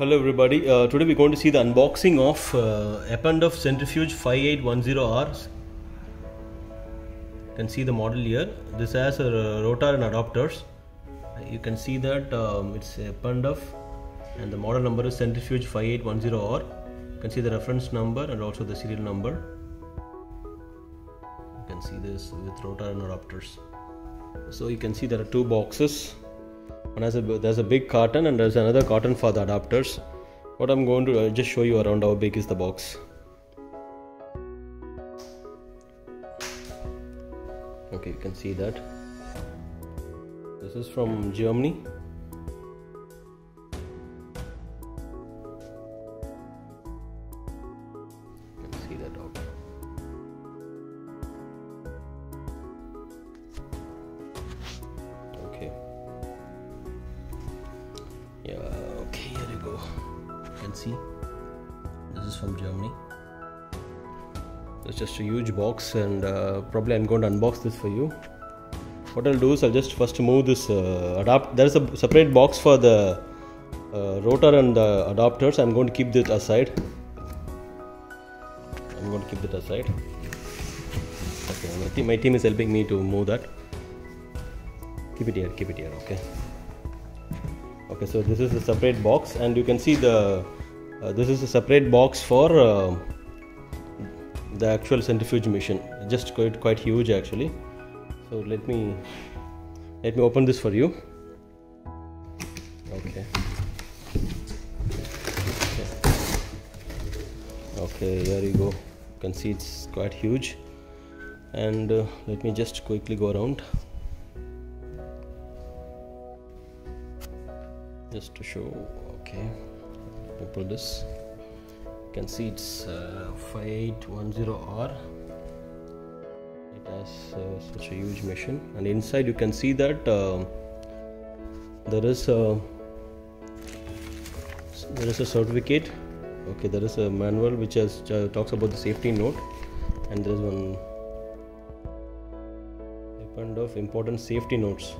Hello everybody, today we're going to see the unboxing of Eppendorf Centrifuge 5810R. You can see the model here. This has a rotor and adapters. You can see that it's Eppendorf and the model number is Centrifuge 5810R. You can see the reference number and also the serial number. You can see this with rotor and adapters. So you can see there are two boxes. One has there's a big carton and there's another carton for the adapters. What I'm going to just show you around how big is the box. Okay, you can see that. This is from Germany. You can see that out. Okay. Okay, here you go. You can see this is from Germany. It's just a huge box, and probably I'm going to unbox this for you. What I'll do is I'll just first move this adapter. There's a separate box for the rotor and the adapters. I'm going to keep this aside. Okay, my team is helping me to move that. Keep it here. Okay, so this is a separate box, and you can see the this is a separate box for the actual centrifuge machine. Just quite huge actually. So let me open this for you. Okay, here you go. You can see it's quite huge, and let me just quickly go around just to show. Okay, let me pull this. You can see it's 5810R. It has such a huge machine, and inside you can see that there is a certificate. Okay, there is a manual which has talks about the safety note, and there is one kind of important safety notes.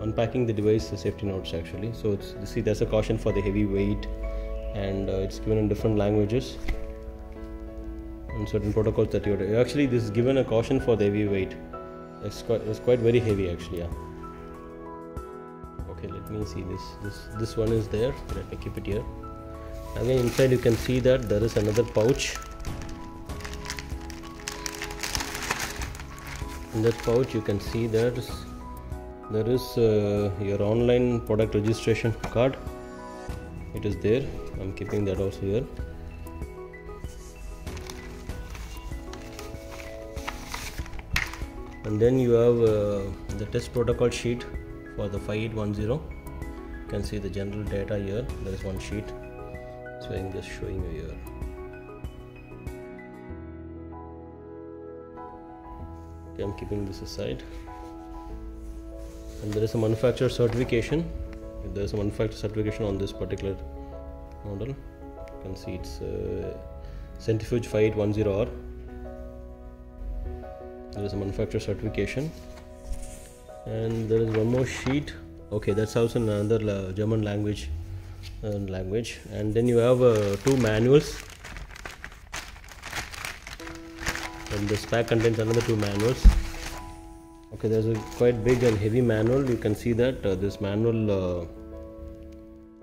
Unpacking the device, the safety notes actually. So it's, you see, there's a caution for the heavy weight, and it's given in different languages and certain protocols that you actually. This is given a caution for the heavy weight. It's quite very heavy actually. Yeah. Okay, let me see this one is there. Let me keep it here. Again, inside you can see that there is another pouch. In that pouch, you can see that there is your online product registration card. It is there. I'm keeping that also here. And then you have the test protocol sheet for the 5810. You can see the general data here. There is one sheet. So I'm just showing you here. Okay, I'm keeping this aside. And there is a manufacturer certification. There is a manufacturer certification on this particular model. You can see it's Centrifuge 5810R. There is a manufacturer certification, and there is one more sheet. Okay, that's also another German language. And then you have two manuals, and this pack contains another two manuals. Okay, there's a quite big and heavy manual. You can see that this manual,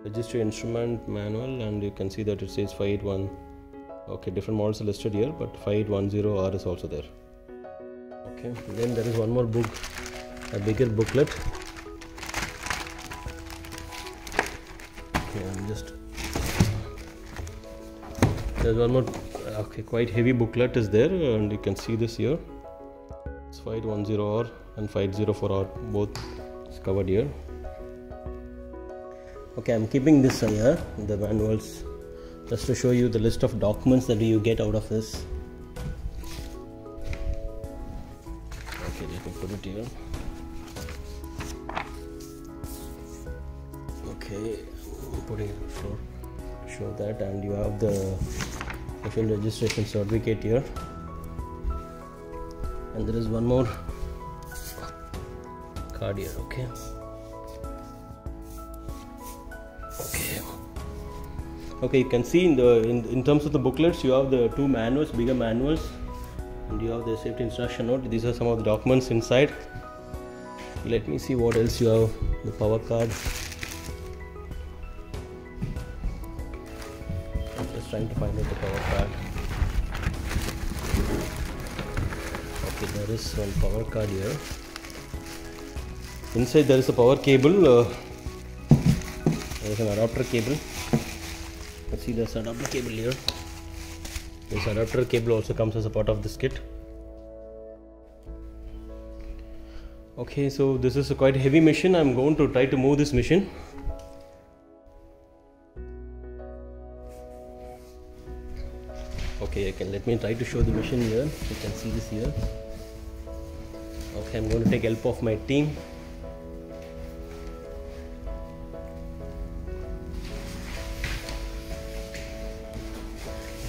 register instrument manual, and you can see that it says 581. Okay, different models are listed here, but 5810R is also there. Okay, then there is one more book, a bigger booklet. Okay, there's one more. Okay, quite heavy booklet is there, and you can see this here. 5810R and 5804R both is covered here. Okay, I'm keeping this here, the manuals, just to show you the list of documents that you get out of this. Okay, let me put it here. Okay, I'm putting it on the floor to show that, and you have the official registration certificate here. And there is one more card here. Okay. Okay, you can see in terms of the booklets, you have the two manuals, bigger manuals, and you have the safety instruction note. These are some of the documents inside. Let me see what else you have. The power card. I'm just trying to find out the power card. Okay, there is one power card here. Inside there is a power cable. There is an adapter cable. Let's see, there's an adapter cable here. This adapter cable also comes as a part of this kit. Okay, so this is a quite heavy machine. I'm going to try to move this machine. Okay, let me try to show the machine here. You can see this here. Okay, I'm going to take help of my team.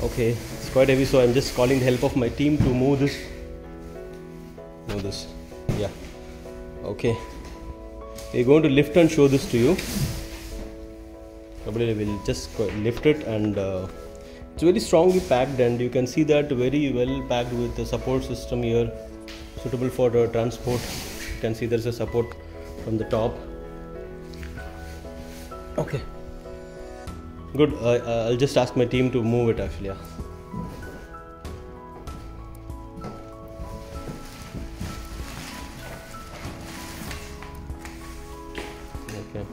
Okay, it's quite heavy, so I'm just calling the help of my team to move this. Move this. Yeah. Okay. We're going to lift and show this to you. Probably we'll just lift it, and it's very strongly packed, and you can see that very well packed with the support system here, suitable for transport. You can see there's a support from the top. Okay. Good, I'll just ask my team to move it actually. Yeah. Okay.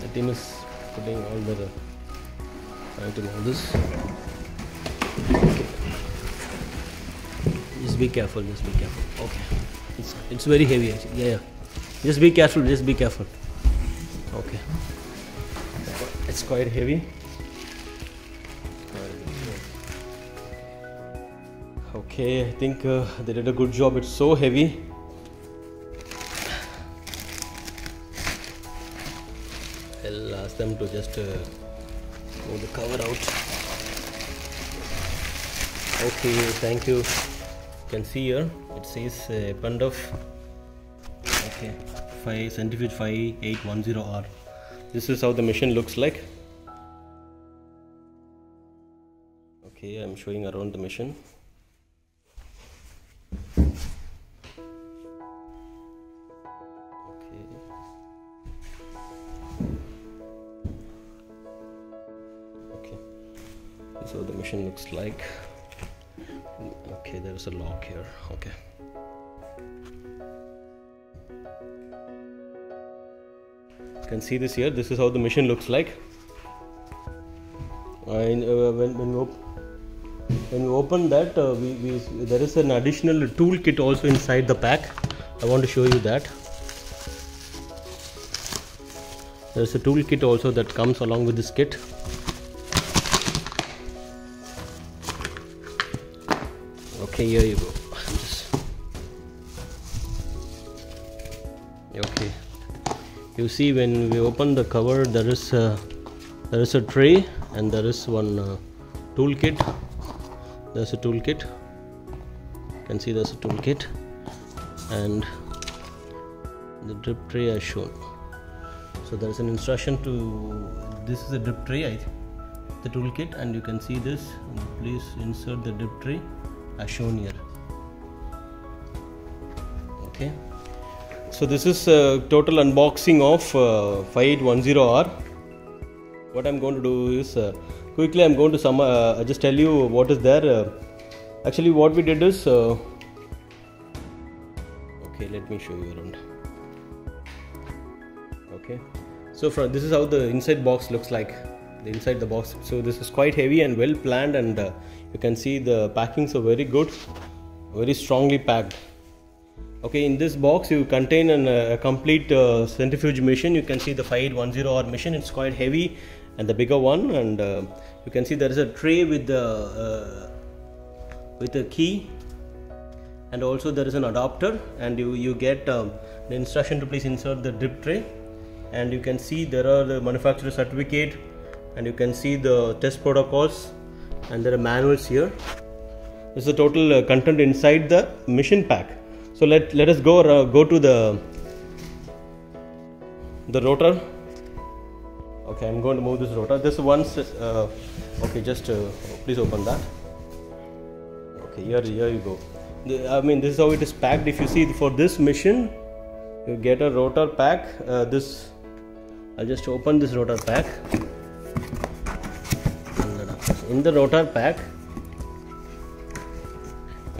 The team is putting all the trying to move this. Okay. Just be careful, just be careful. Okay. It's very heavy actually. Yeah. Just be careful, just be careful. Okay, it's quite heavy. Okay, I think they did a good job. It's so heavy. I'll ask them to just move the cover out. Okay, thank you. You can see here, it says Eppendorf. Okay. Centrifuge 5810R. This is how the machine looks like. Okay, I'm showing around the machine. Okay. Okay. This is how the machine looks like. Okay, there's a lock here. Okay. Can see this here. This is how the machine looks like. And when we open that, there is an additional tool kit also inside the pack. I want to show you that. There is a tool kit also that comes along with this kit. Okay, here you go. Okay. You see, when we open the cover, there is a tray, and there is one toolkit. There's a toolkit. You can see there's a toolkit, and the drip tray is shown. So there's an instruction to this is a drip tray, the toolkit, and you can see this. Please insert the drip tray as shown here. Okay. So this is a total unboxing of 5810R. What I'm going to do is quickly I'm going to just tell you what is there. Actually, what we did is okay. Let me show you around. Okay. So this is how the inside box looks like. The inside the box. So this is quite heavy and well planned, and you can see the packings are very good, very strongly packed. Okay, in this box you contain a complete centrifuge machine. You can see the 5810R machine. It's quite heavy, and the bigger one, and you can see there is a tray with a key, and also there is an adapter, and you get the instruction to please insert the drip tray, and you can see there are the manufacturer certificate, and you can see the test protocols, and there are manuals here. This is the total content inside the machine pack. So let us go to the rotor. Okay, I'm going to move this rotor. This once, okay, just please open that. Okay, here you go. I mean, this is how it is packed. If you see, for this mission, you get a rotor pack. I'll just open this rotor pack. In the rotor pack,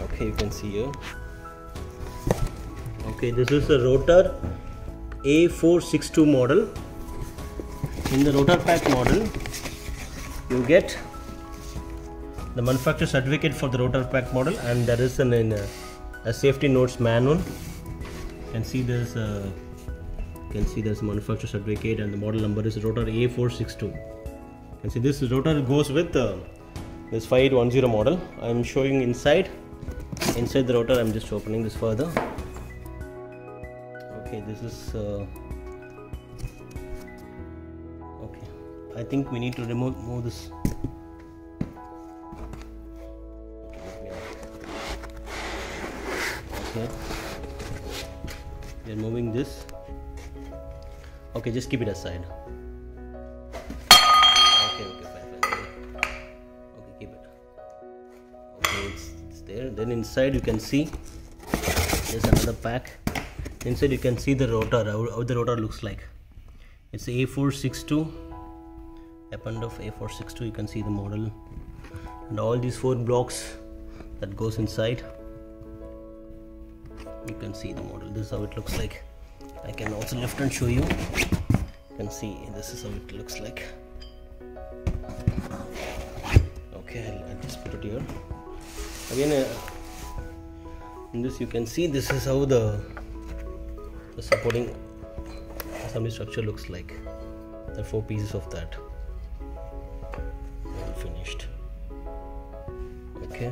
okay, you can see here. Okay, this is the rotor A-4-62 model. In the rotor pack model, you get the manufacturer certificate for the rotor pack model, and there is a safety notes manual. You can see there's manufacturer certificate, and the model number is rotor A462. You can see this rotor goes with this 5810 model. I'm showing inside the rotor. I'm just opening this further. Okay, this is okay. I think we need to remove this. Okay, we are moving this. Okay, just keep it aside. Okay, fine. Okay, keep it. Okay, it's there. Then inside you can see there's another pack. Inside you can see the rotor, how the rotor looks like. It's A462, Eppendorf A462. You can see the model and all these four blocks that goes inside. You can see the model. This is how it looks like. I can also lift and show you. You can see this is how it looks like. Okay, I'll just put it here. Again, in this you can see this is how the supporting assembly structure looks like. There are four pieces of that. All finished. Okay.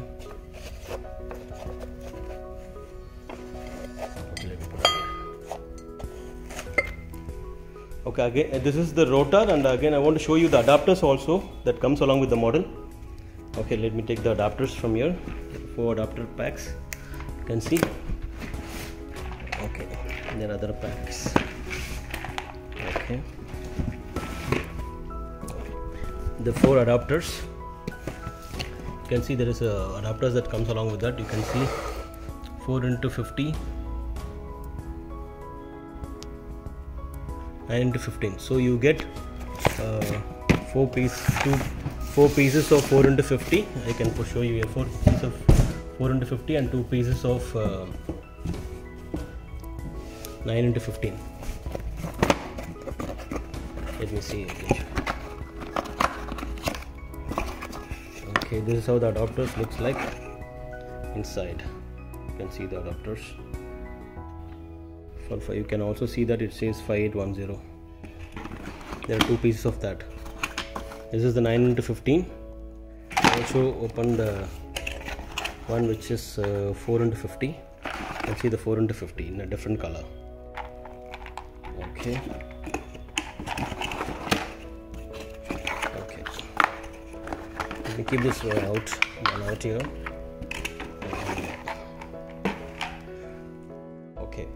Okay, again this is the rotor, and again I want to show you the adapters also that comes along with the model. Okay, let me take the adapters from here. Four adapter packs. You can see. Okay, there are other packs. Okay. The four adapters. You can see there is adapters that comes along with that. You can see 4x50. 9x15, so you get four pieces of 4x50. I can show you here, four pieces of 4x50 and two pieces of 9x15. Let me see again. Okay, this is how the adapters looks like inside. You can see the adapters. You can also see that it says 5810. There are two pieces of that. This is the 9x15. Also open the one which is 4x50. You can see the 4x50 in a different color. Okay. Okay. Let me keep this one out here.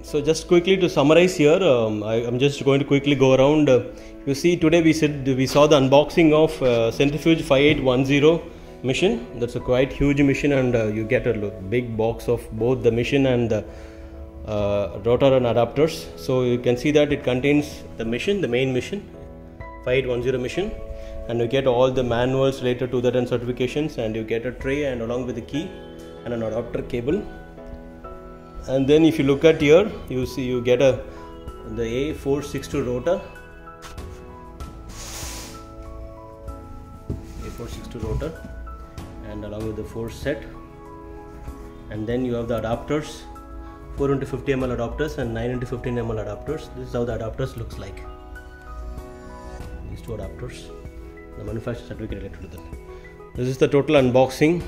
So just quickly to summarize here, I'm just going to quickly go around. You see, today we saw the unboxing of Centrifuge 5810 mission. That's a quite huge mission, and you get a big box of both the mission and the rotor and adapters. So you can see that it contains the mission, the main mission, 5810 mission, and you get all the manuals related to that and certifications, and you get a tray and along with the key and an adapter cable. And then if you look at here, you see you get the A462 rotor. A462 rotor, and along with the 4 set. And then you have the adapters, 4x50 ml adapters and 9x15 ml adapters. This is how the adapters looks like. These two adapters, the manufacturer certificate related to them. This is the total unboxing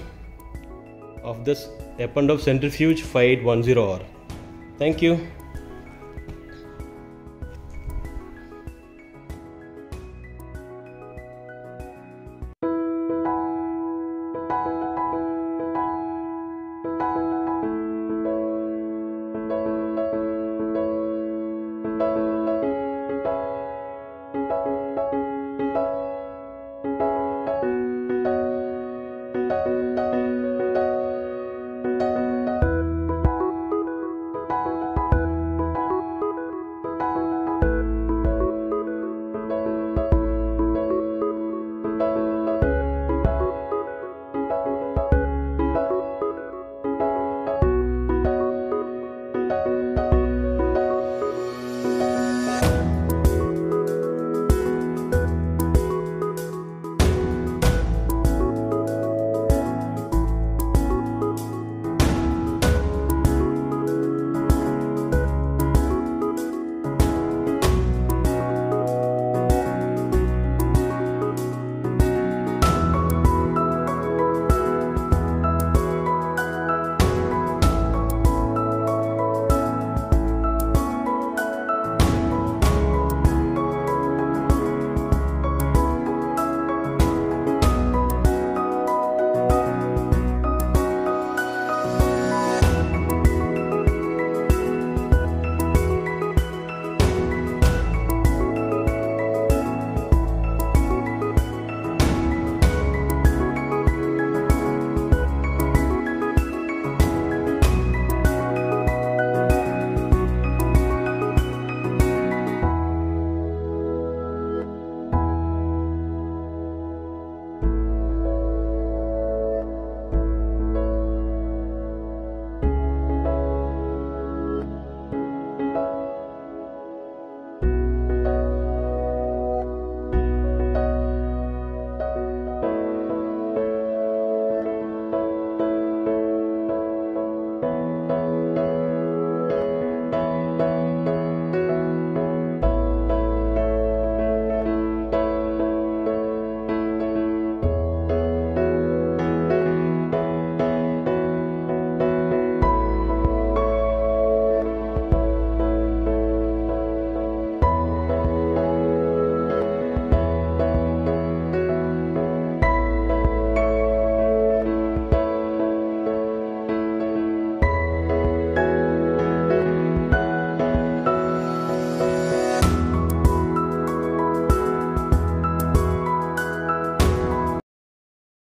of this Eppendorf Centrifuge 5810R. Thank you.